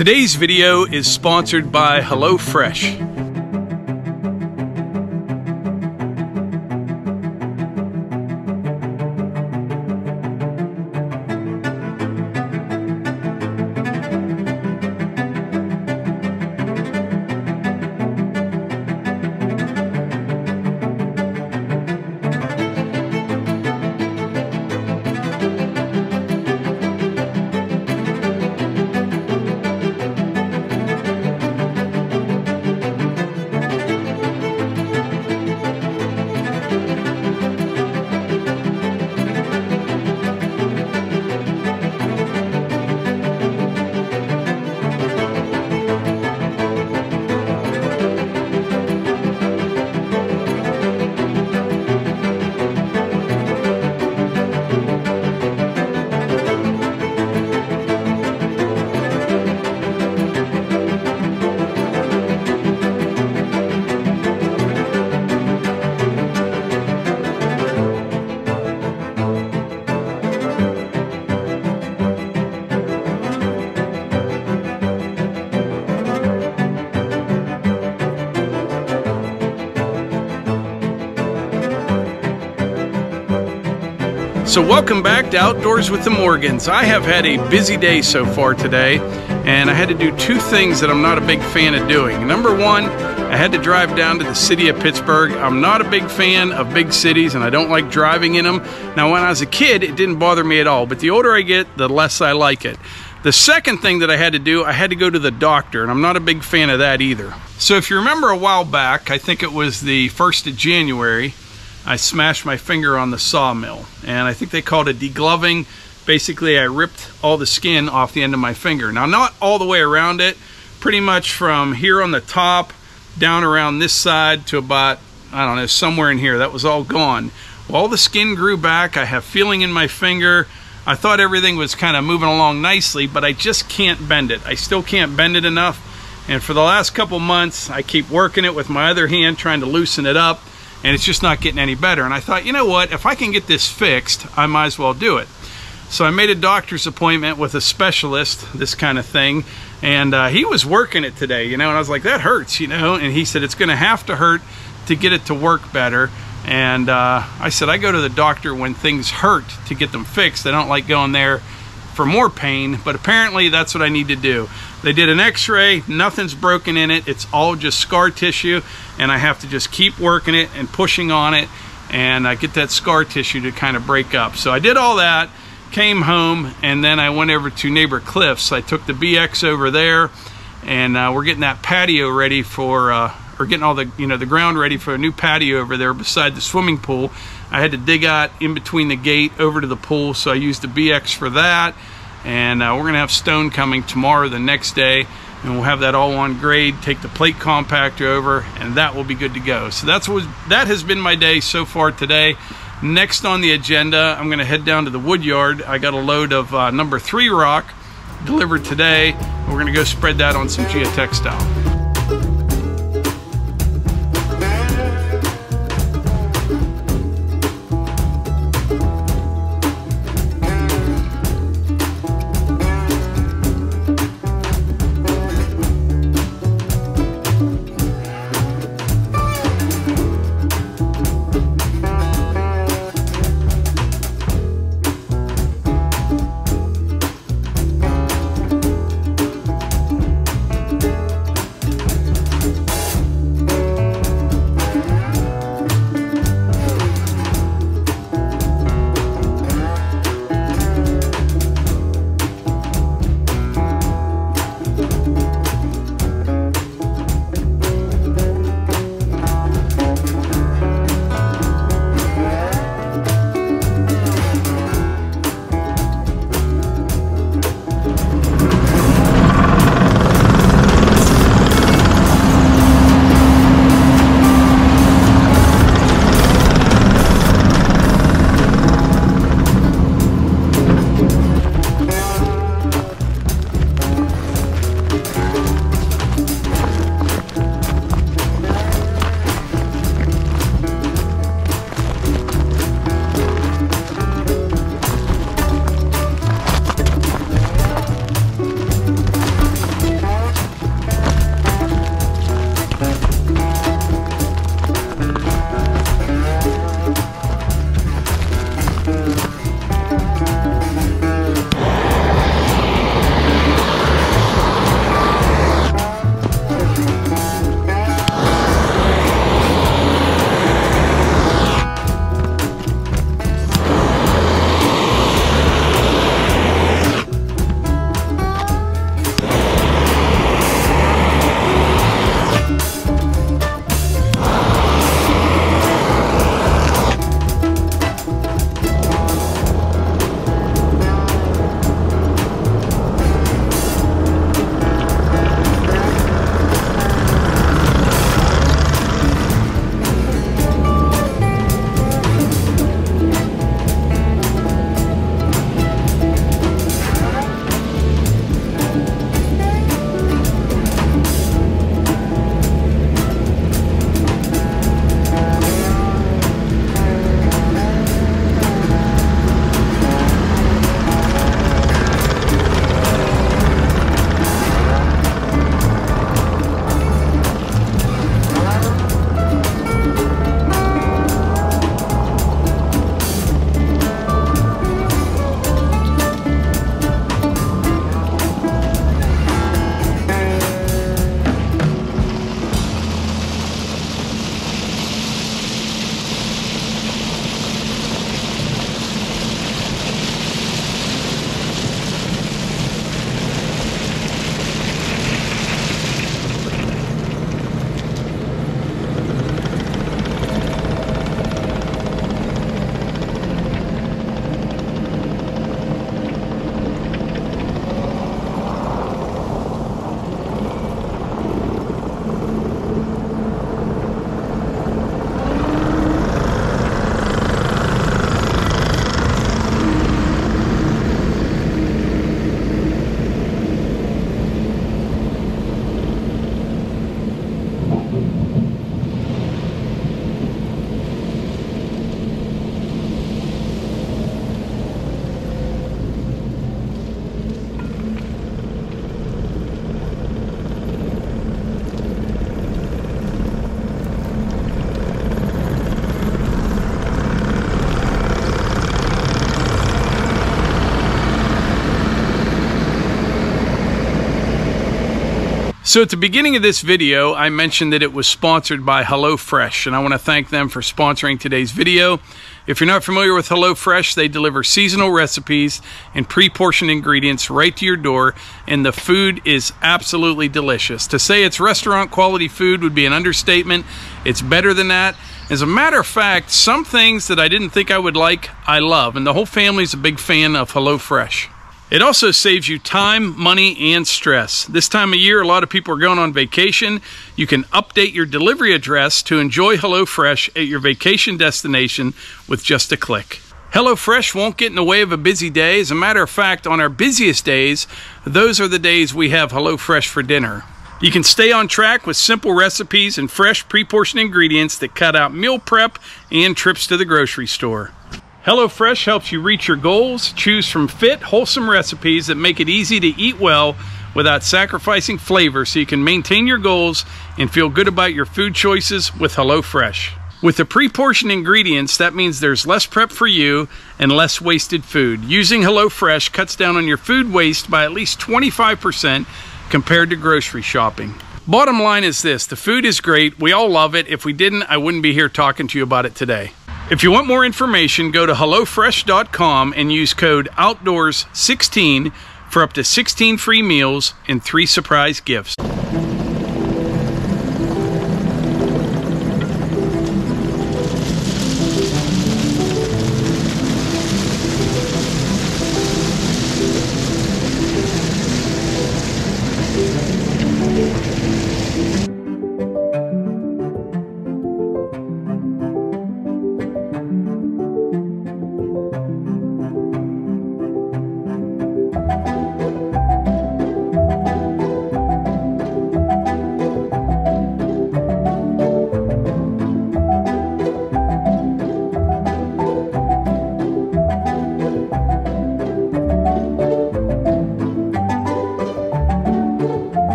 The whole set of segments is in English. Today's video is sponsored by HelloFresh. So welcome back to Outdoors with the Morgans. I have had a busy day so far today, and I had to do two things that I'm not a big fan of doing. Number one, I had to drive down to the city of Pittsburgh. I'm not a big fan of big cities, and I don't like driving in them. Now, when I was a kid, it didn't bother me at all, but the older I get, the less I like it. The second thing that I had to do, I had to go to the doctor, and I'm not a big fan of that either. So if you remember a while back, I think it was the 1st of January, I smashed my finger on the sawmill, and I think they called it degloving. Basically, I ripped all the skin off the end of my finger. Now, not all the way around it, pretty much from here on the top, down around this side to about, I don't know, somewhere in here. That was all gone. Well, all the skin grew back. I have feeling in my finger. I thought everything was kind of moving along nicely, but I just can't bend it. I still can't bend it enough, and for the last couple months, I keep working it with my other hand, trying to loosen it up. And it's just not getting any better. And I thought, you know what, if I can get this fixed, I might as well do it. So I made a doctor's appointment with a specialist, this kind of thing, and he was working it today, you know, and I was like, that hurts, you know, and he said, it's gonna have to hurt to get it to work better. And I said, I go to the doctor when things hurt to get them fixed. I don't like going there for more pain, but apparently that's what I need to do. They did an x-ray, nothing's broken in it, it's all just scar tissue, and I have to just keep working it and pushing on it, and I get that scar tissue to kind of break up. So I did all that, came home, and then I went over to neighbor Cliff's. I took the BX over there, and we're getting that patio ready for, or getting all the, you know, the ground ready for a new patio over there beside the swimming pool. I had to dig out in between the gate over to the pool, so I used the BX for that. And we're gonna have stone coming tomorrow, the next day, and we'll have that all on grade, take the plate compactor over, and that will be good to go. So that has been my day so far today. Next on the agenda, I'm gonna head down to the wood yard. I got a load of number 3 rock delivered today. We're gonna go spread that on some geotextile. So at the beginning of this video, I mentioned that it was sponsored by HelloFresh, and I want to thank them for sponsoring today's video. If you're not familiar with HelloFresh, they deliver seasonal recipes and pre-portioned ingredients right to your door, and the food is absolutely delicious. To say it's restaurant quality food would be an understatement. It's better than that. As a matter of fact, some things that I didn't think I would like, I love, and the whole family's a big fan of HelloFresh. It also saves you time, money, and stress. This time of year, a lot of people are going on vacation. You can update your delivery address to enjoy HelloFresh at your vacation destination with just a click. HelloFresh won't get in the way of a busy day. As a matter of fact, on our busiest days, those are the days we have HelloFresh for dinner. You can stay on track with simple recipes and fresh pre-portioned ingredients that cut out meal prep and trips to the grocery store. HelloFresh helps you reach your goals. Choose from fit, wholesome recipes that make it easy to eat well without sacrificing flavor, so you can maintain your goals and feel good about your food choices with HelloFresh. With the pre-portioned ingredients, that means there's less prep for you and less wasted food. Using HelloFresh cuts down on your food waste by at least 25% compared to grocery shopping. Bottom line is this: the food is great. We all love it. If we didn't, I wouldn't be here talking to you about it today. If you want more information, go to HelloFresh.com and use code OUTDOORS16 for up to 16 free meals and 3 surprise gifts.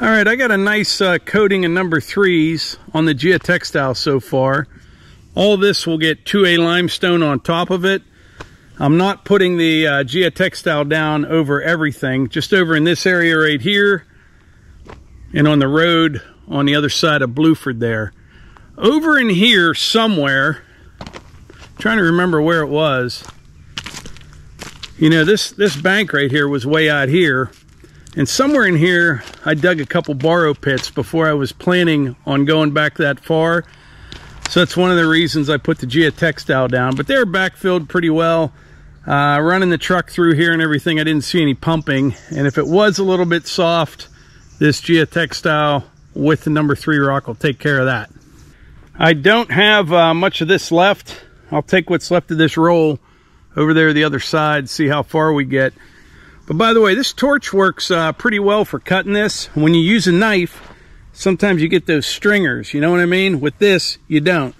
All right, I got a nice coating of number 3s on the geotextile so far. All this will get 2A limestone on top of it. I'm not putting the geotextile down over everything, just over in this area right here and on the road on the other side of Bluford there. Over in here somewhere, I'm trying to remember where it was. You know, this bank right here was way out here. And somewhere in here, I dug a couple borrow pits before I was planning on going back that far. So that's one of the reasons I put the geotextile down. But they're backfilled pretty well. Running the truck through here and everything, I didn't see any pumping. And if it was a little bit soft, this geotextile with the number 3 rock will take care of that. I don't have much of this left. I'll take what's left of this roll over there the other side, see how far we get. But by the way, this torch works pretty well for cutting this. When you use a knife, sometimes you get those stringers, you know what I mean? With this, you don't.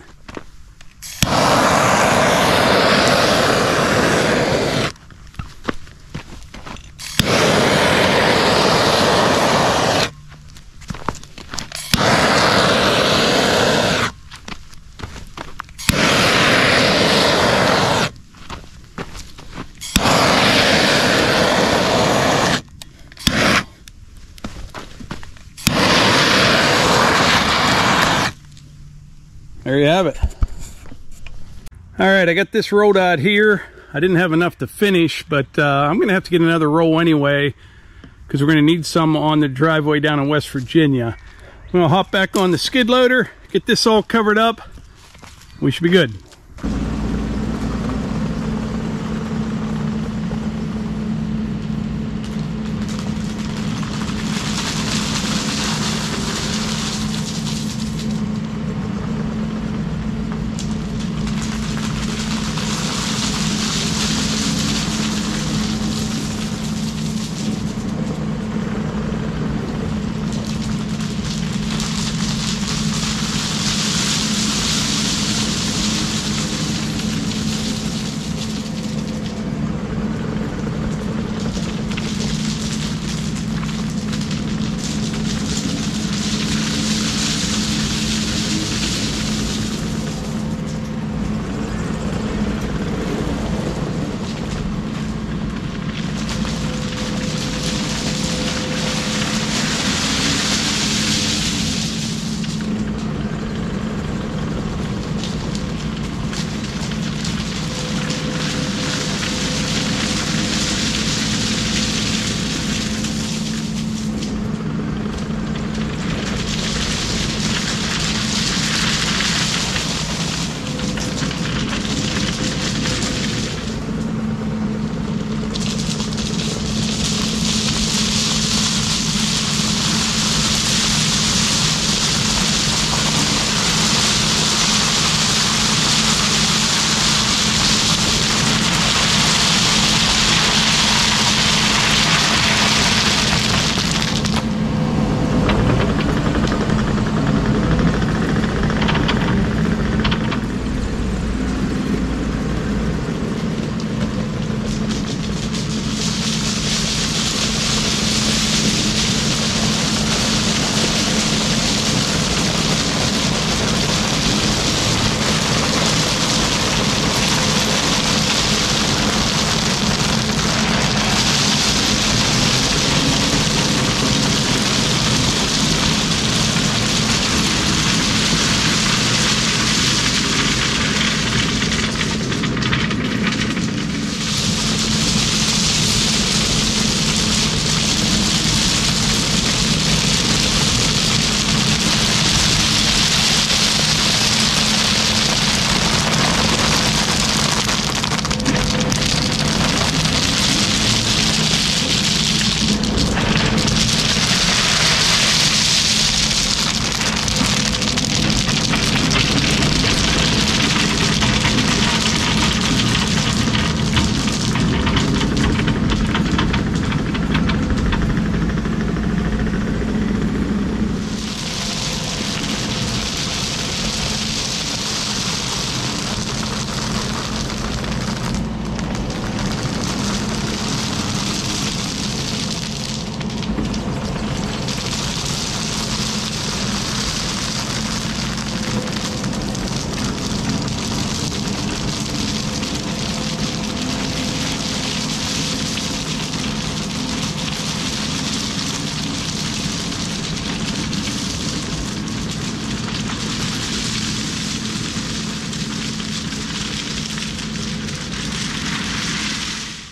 There you have it. All right, I got this roll out here. I didn't have enough to finish, but I'm gonna have to get another roll anyway, because we're gonna need some on the driveway down in West Virginia. I'm gonna hop back on the skid loader, get this all covered up. We should be good.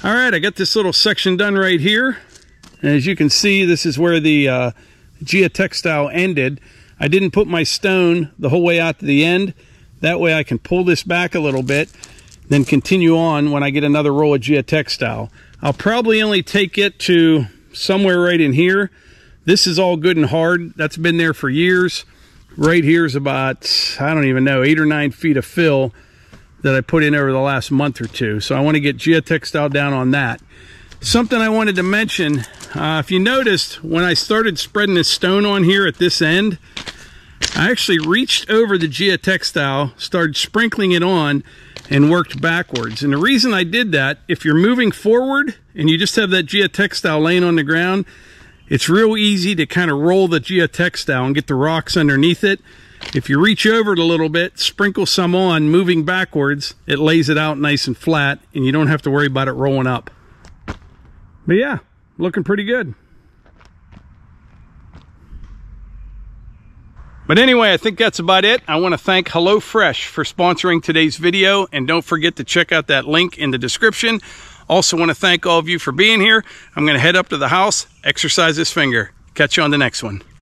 All right, I got this little section done right here. And as you can see, this is where the geotextile ended. I didn't put my stone the whole way out to the end. That way I can pull this back a little bit. then continue on when I get another roll of geotextile. I'll probably only take it to somewhere right in here. This is all good and hard. That's been there for years. Right here's about, I don't even know, 8 or 9 feet of fill that I put in over the last month or two. So I want to get geotextile down on that. Something I wanted to mention, if you noticed, when I started spreading this stone on here at this end, I actually reached over the geotextile, started sprinkling it on, and worked backwards. And the reason I did that, if you're moving forward and you just have that geotextile laying on the ground, it's real easy to kind of roll the geotextile and get the rocks underneath it. If you reach over it a little bit, sprinkle some on, moving backwards, it lays it out nice and flat, and you don't have to worry about it rolling up. But yeah, looking pretty good. But anyway, I think that's about it. I want to thank HelloFresh for sponsoring today's video, and don't forget to check out that link in the description. Also want to thank all of you for being here. I'm going to head up to the house, exercise this finger. Catch you on the next one.